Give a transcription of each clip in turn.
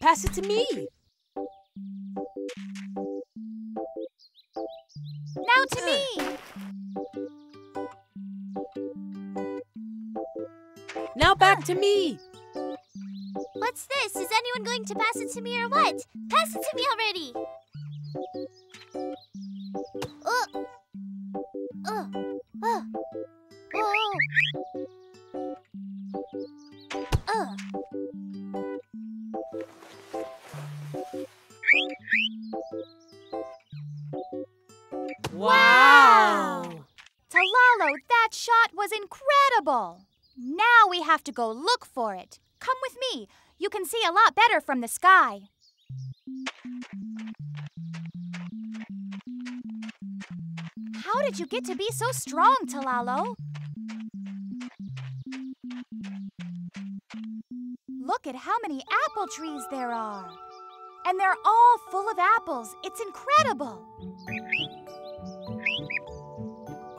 Pass it to me. Now to me. Now back to me. What's this? Is anyone going to pass it to me or what? Pass it to me already. Wow! Talalo, that shot was incredible! Now we have to go look for it. Come with me. You can see a lot better from the sky. How did you get to be so strong, Talalo? Look at how many apple trees there are. And they're all full of apples. It's incredible.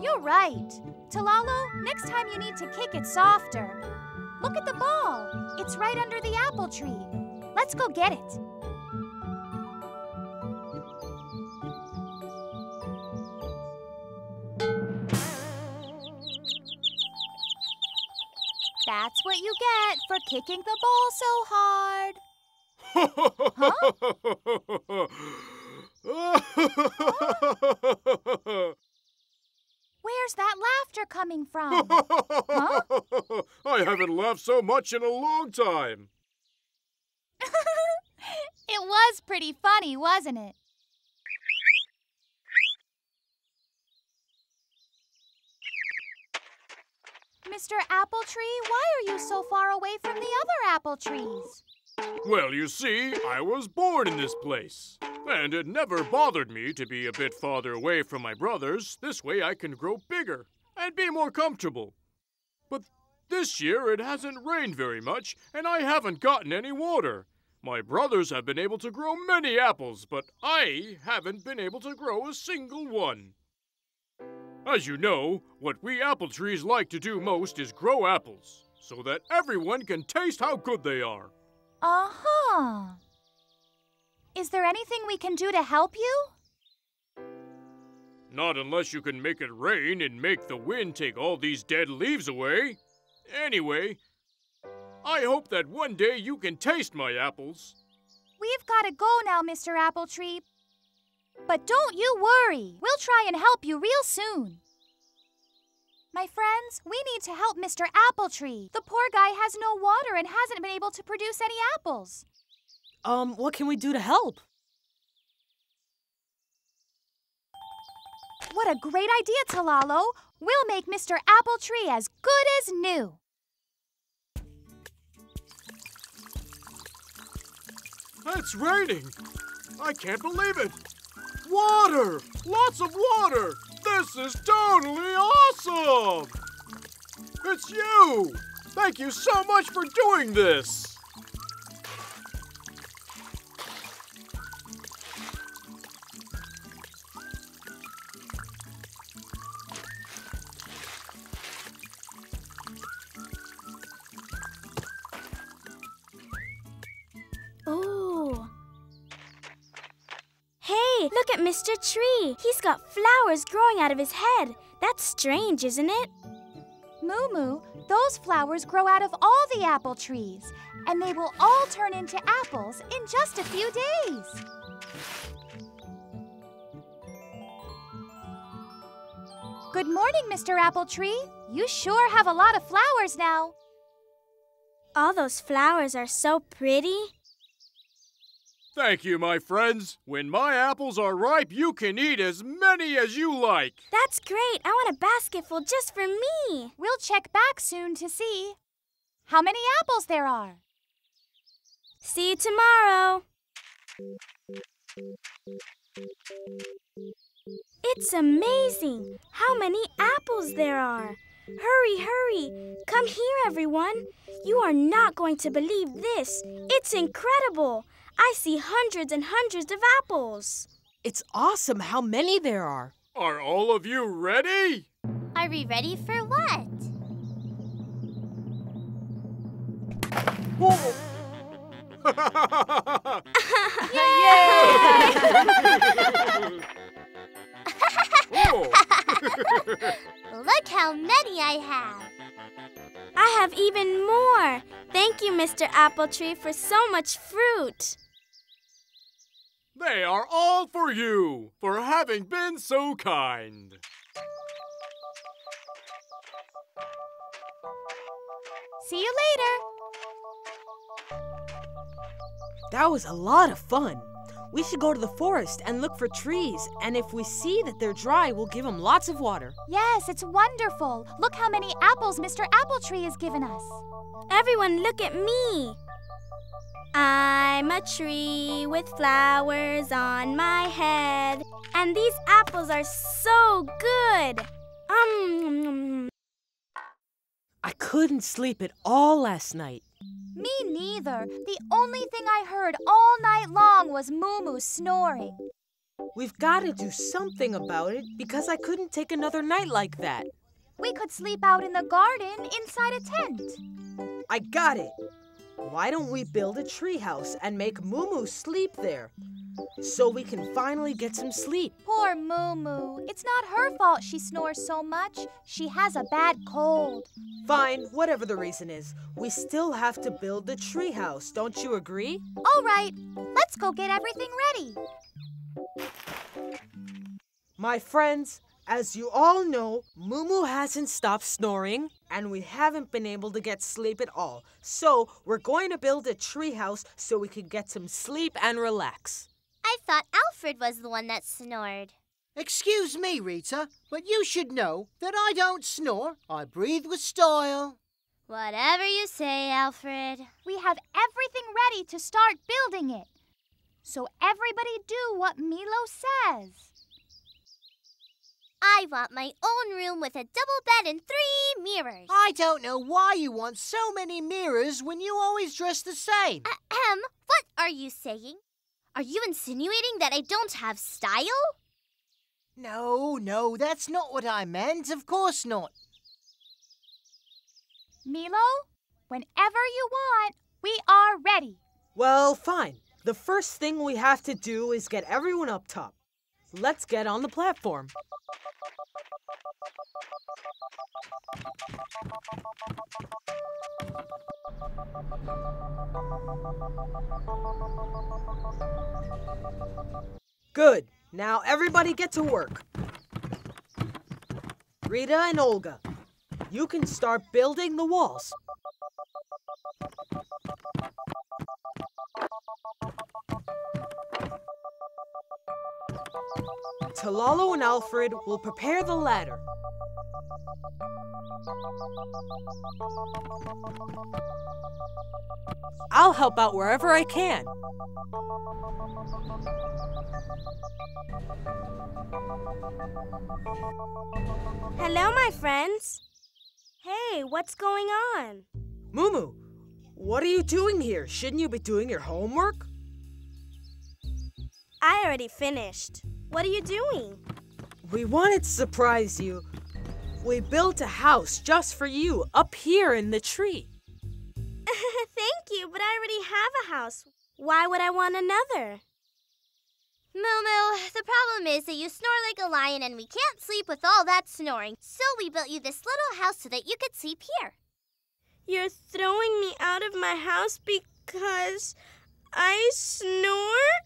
You're right. Talalo, next time you need to kick it softer. Look at the ball. It's right under the apple tree. Let's go get it. That's what you get for kicking the ball so hard. Huh? Oh. Where's that laughter coming from? Huh? I haven't laughed so much in a long time. It was pretty funny, wasn't it? Mr. Apple Tree, why are you so far away from the other apple trees? Well, you see, I was born in this place. And it never bothered me to be a bit farther away from my brothers. This way I can grow bigger and be more comfortable. But this year it hasn't rained very much, and I haven't gotten any water. My brothers have been able to grow many apples, but I haven't been able to grow a single one. As you know, what we apple trees like to do most is grow apples, so that everyone can taste how good they are. Uh-huh. Is there anything we can do to help you? Not unless you can make it rain and make the wind take all these dead leaves away. Anyway, I hope that one day you can taste my apples. We've got to go now, Mr. Apple Tree. But don't you worry. We'll try and help you real soon. My friends, we need to help Mr. Apple Tree. The poor guy has no water and hasn't been able to produce any apples. What can we do to help? What a great idea, Talalo! We'll make Mr. Apple Tree as good as new! It's raining! I can't believe it! Water! Lots of water! This is totally awesome! It's you! Thank you so much for doing this! Look at Mr. Tree. He's got flowers growing out of his head. That's strange, isn't it? Moo Moo, those flowers grow out of all the apple trees, and they will all turn into apples in just a few days. Good morning, Mr. Apple Tree. You sure have a lot of flowers now. All those flowers are so pretty. Thank you, my friends. When my apples are ripe, you can eat as many as you like. That's great. I want a basketful just for me. We'll check back soon to see how many apples there are. See you tomorrow. It's amazing how many apples there are. Hurry, hurry. Come here, everyone. You are not going to believe this. It's incredible. I see hundreds and hundreds of apples. It's awesome how many there are. Are all of you ready? Are we ready for what? Whoa. Yay! Look how many I have. I have even more. Thank you, Mr. Apple Tree, for so much fruit. They are all for you, for having been so kind. See you later. That was a lot of fun. We should go to the forest and look for trees, and if we see that they're dry, we'll give them lots of water. Yes, it's wonderful. Look how many apples Mr. Apple Tree has given us. Everyone, look at me. I'm a tree with flowers on my head, and these apples are so good. I couldn't sleep at all last night. Me neither. The only thing I heard all night long was Moo Moo snoring. We've got to do something about it because I couldn't take another night like that. We could sleep out in the garden inside a tent. I got it. Why don't we build a treehouse and make Moo Moo sleep there so we can finally get some sleep? Poor Moo Moo. It's not her fault she snores so much. She has a bad cold. Fine, whatever the reason is, we still have to build the treehouse, don't you agree? All right, let's go get everything ready. My friends, as you all know, Moo Moo hasn't stopped snoring, and we haven't been able to get sleep at all. So we're going to build a treehouse so we can get some sleep and relax. I thought Alfred was the one that snored. Excuse me, Rita, but you should know that I don't snore. I breathe with style. Whatever you say, Alfred. We have everything ready to start building it. So everybody do what Milo says. I want my own room with a double bed and 3 mirrors. I don't know why you want so many mirrors when you always dress the same. Ahem, what are you saying? Are you insinuating that I don't have style? No, that's not what I meant. Of course not. Milo, whenever you want, we are ready. Well, fine. The first thing we have to do is get everyone up top. Let's get on the platform. Good. Now everybody get to work. Rita and Olga, you can start building the walls. Talalo and Alfred will prepare the ladder. I'll help out wherever I can. Hello, my friends. Hey, what's going on? Moo Moo, what are you doing here? Shouldn't you be doing your homework? I already finished. What are you doing? We wanted to surprise you. We built a house just for you up here in the tree. Thank you, but I already have a house. Why would I want another? Moo Moo, the problem is that you snore like a lion and we can't sleep with all that snoring. So we built you this little house so that you could sleep here. You're throwing me out of my house because I snore?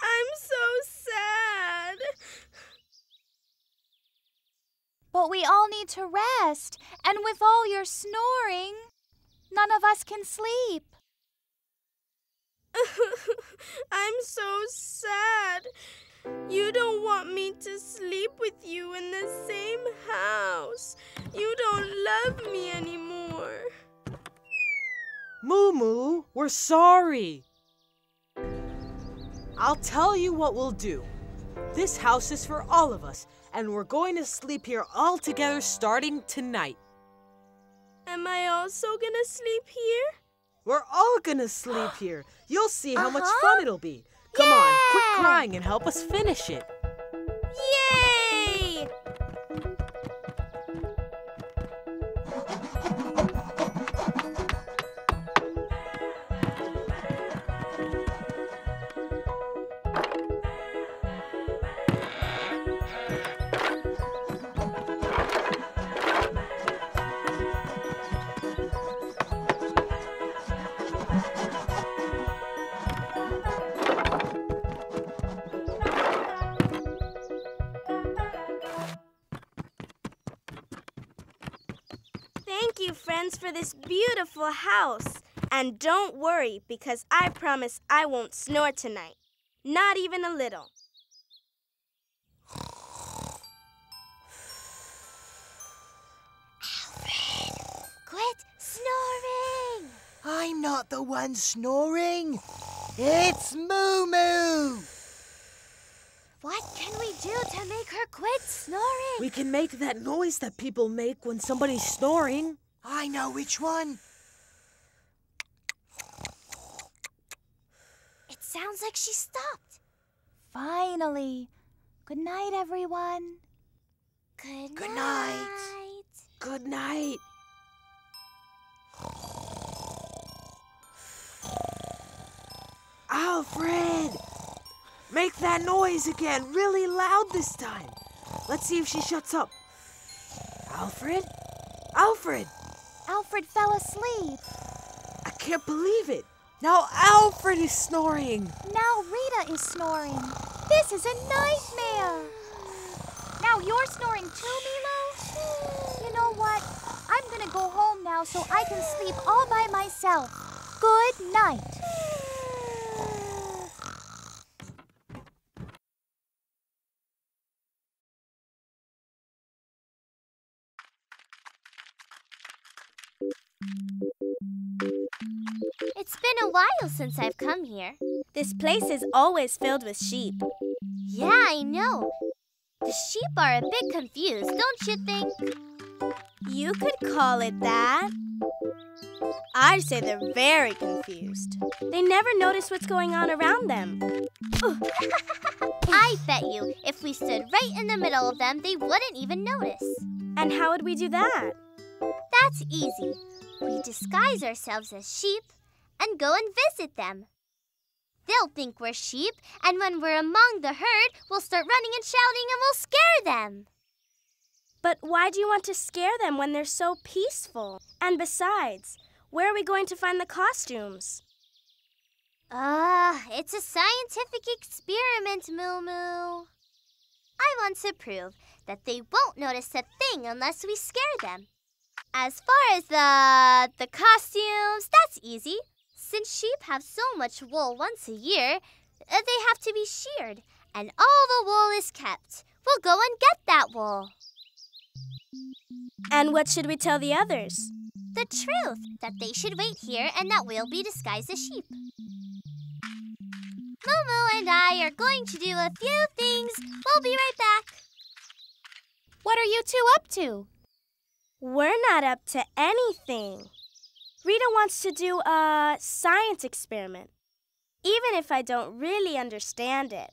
I'm so sad. But we all need to rest, and with all your snoring, none of us can sleep. I'm so sad. You don't want me to sleep with you in the same house. You don't love me anymore. Moo Moo, we're sorry. I'll tell you what we'll do. This house is for all of us, and we're going to sleep here all together starting tonight. Am I also gonna sleep here? We're all gonna sleep here. You'll see how much fun it'll be. Come on, quit crying and help us finish it. Yay! Thank you, friends, for this beautiful house. And don't worry, because I promise I won't snore tonight. Not even a little. Alfred, quit snoring! I'm not the one snoring. It's Moo Moo! What can we do to make her quit snoring? We can make that noise that people make when somebody's snoring. I know which one. It sounds like she stopped. Finally. Good night, everyone. Good night. Good night. Alfred! Make that noise again, really loud this time. Let's see if she shuts up. Alfred? Alfred! Alfred fell asleep. I can't believe it. Now Alfred is snoring. Now Rita is snoring. This is a nightmare. Now you're snoring too, Milo? You know what? I'm gonna go home now so I can sleep all by myself. Good night. It's been a while since I've come here. This place is always filled with sheep. Yeah, I know. The sheep are a bit confused, don't you think? You could call it that. I'd say they're very confused. They never notice what's going on around them. I bet you, if we stood right in the middle of them, they wouldn't even notice. And how would we do that? That's easy. We disguise ourselves as sheep and go and visit them. They'll think we're sheep, and when we're among the herd, we'll start running and shouting and we'll scare them. But why do you want to scare them when they're so peaceful? And besides, where are we going to find the costumes? It's a scientific experiment, Moo Moo. I want to prove that they won't notice a thing unless we scare them. As far as the costumes, that's easy. Since sheep have so much wool once a year, they have to be sheared, and all the wool is kept. We'll go and get that wool. And what should we tell the others? The truth, that they should wait here and that we'll be disguised as sheep. Moo Moo and I are going to do a few things. We'll be right back. What are you two up to? We're not up to anything. Rita wants to do a science experiment, even if I don't really understand it.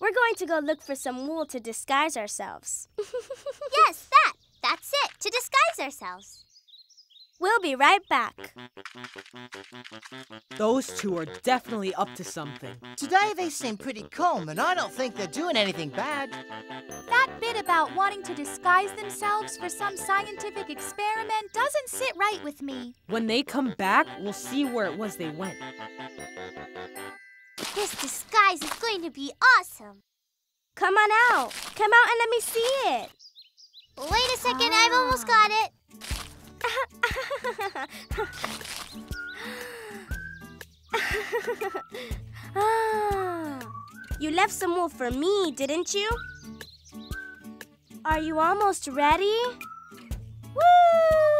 We're going to go look for some wool to disguise ourselves. Yes, that. That's it, to disguise ourselves. We'll be right back. Those two are definitely up to something. Today they seem pretty calm, and I don't think they're doing anything bad. That bit about wanting to disguise themselves for some scientific experiment doesn't sit right with me. When they come back, we'll see where it was they went. This disguise is going to be awesome. Come on out. Come out and let me see it. Wait a second, I've almost got it. You left some wool for me, didn't you? Are you almost ready? Woo!